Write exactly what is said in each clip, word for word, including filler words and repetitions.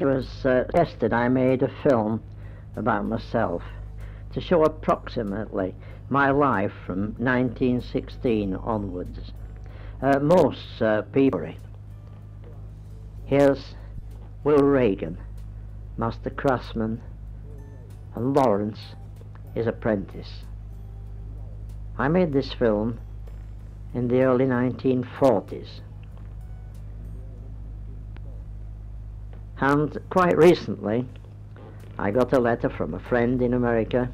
it was uh, suggested I made a film about myself to show approximately my life from nineteen sixteen onwards. Uh, most uh, people. Here's Will Reagan, master craftsman, and Lawrence, his apprentice. I made this film in the early nineteen forties. And quite recently, I got a letter from a friend in America.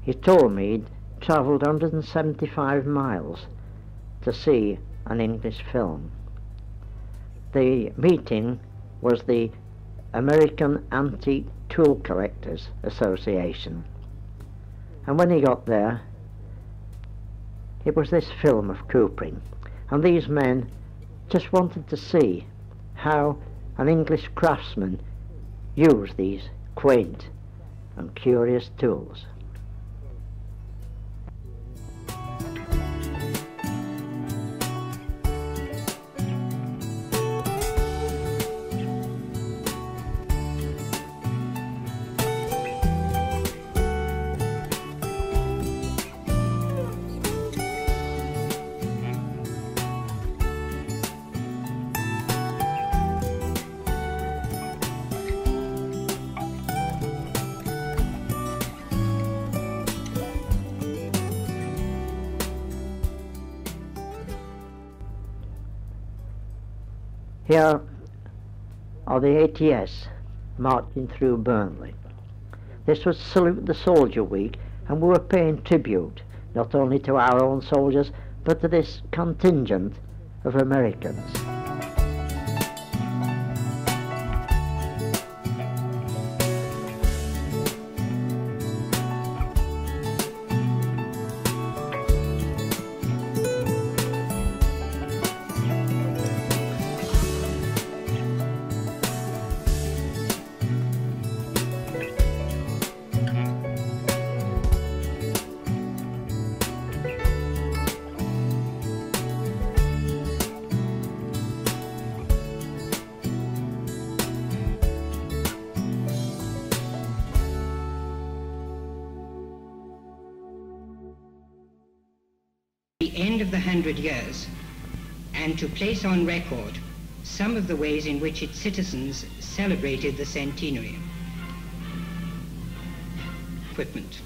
He told me he'd travelled one hundred seventy-five miles to see an English film. The meeting was the American Antique Tool Collectors Association. And when he got there, it was this film of Coopering. And these men just wanted to see how an English craftsman used these quaint and curious tools. Here are the A T S marching through Burnley. This was Salute the Soldier Week, and we were paying tribute not only to our own soldiers but to this contingent of Americans. End of the hundred years, and to place on record some of the ways in which its citizens celebrated the centenary. Equipment.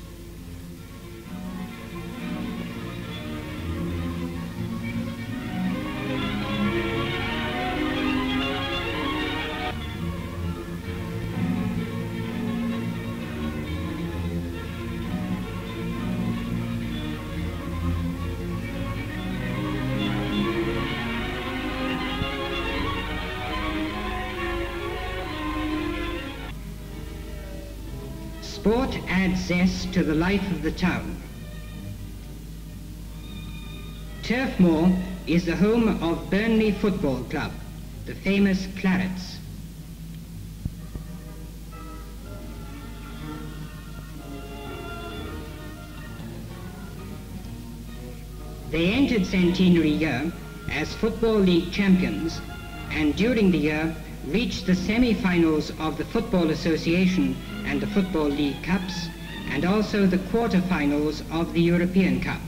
Sport adds zest to the life of the town. Turf Moor is the home of Burnley Football Club, the famous Clarets. They entered centenary year as Football League champions, and during the year reached the semi-finals of the Football Association and the Football League Cups, and also the quarter-finals of the European Cup.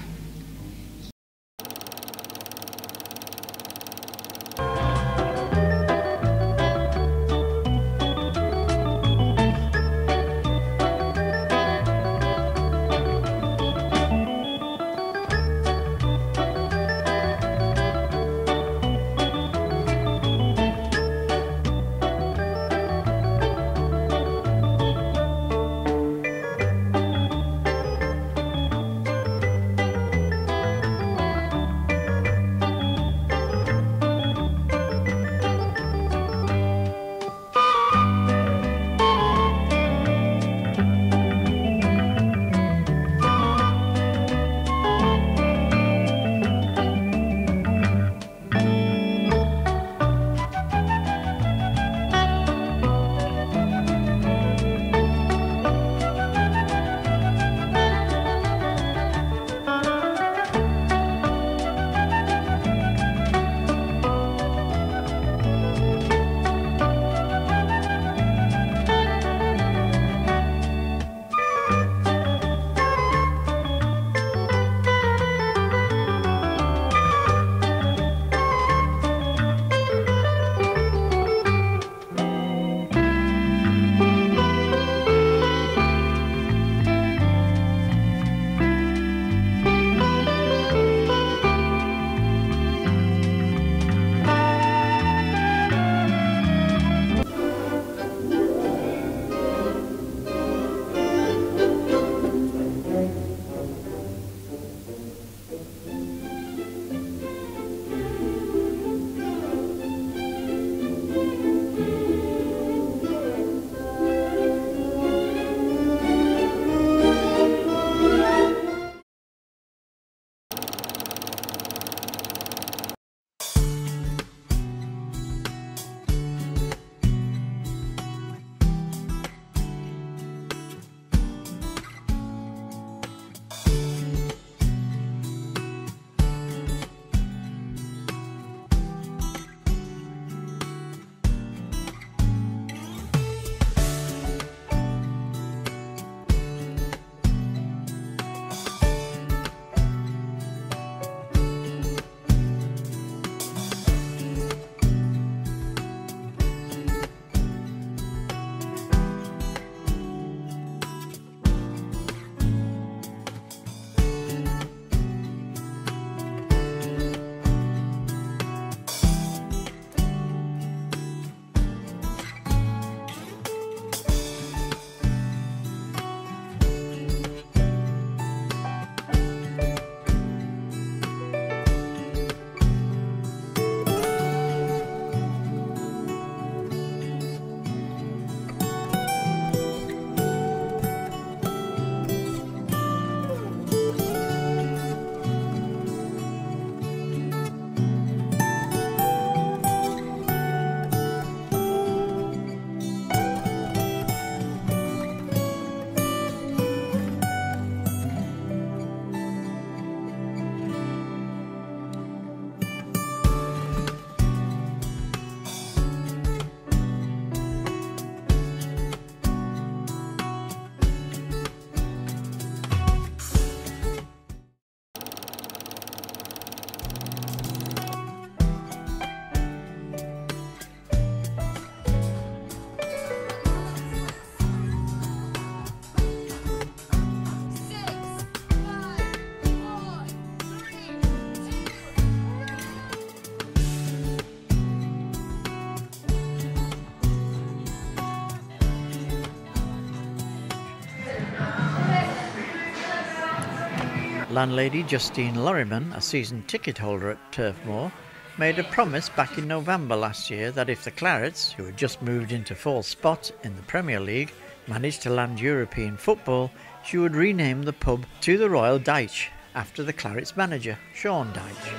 Landlady Justine Lorriman, a season ticket holder at Turf Moor, made a promise back in November last year that if the Clarets, who had just moved into fourth spot in the Premier League, managed to land European football, she would rename the pub to the Royal Dyche, after the Clarets manager, Sean Dyche.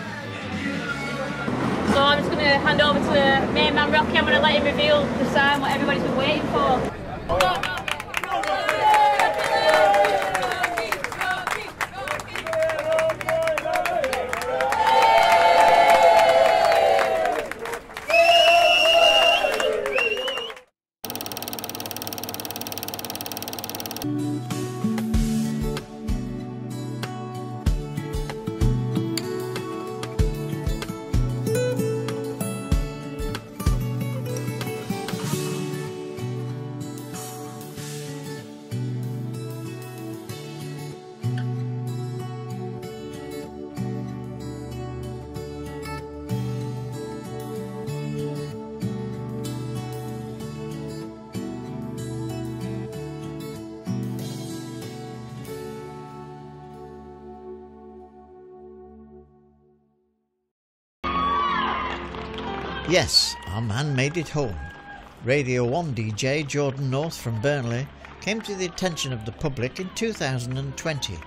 So I'm just going to hand over to the main man Rocky. I'm going to let him reveal the sign, what everybody's been waiting for. Go, go. Yes, our man made it home. Radio one D J Jordan North from Burnley came to the attention of the public in two thousand twenty.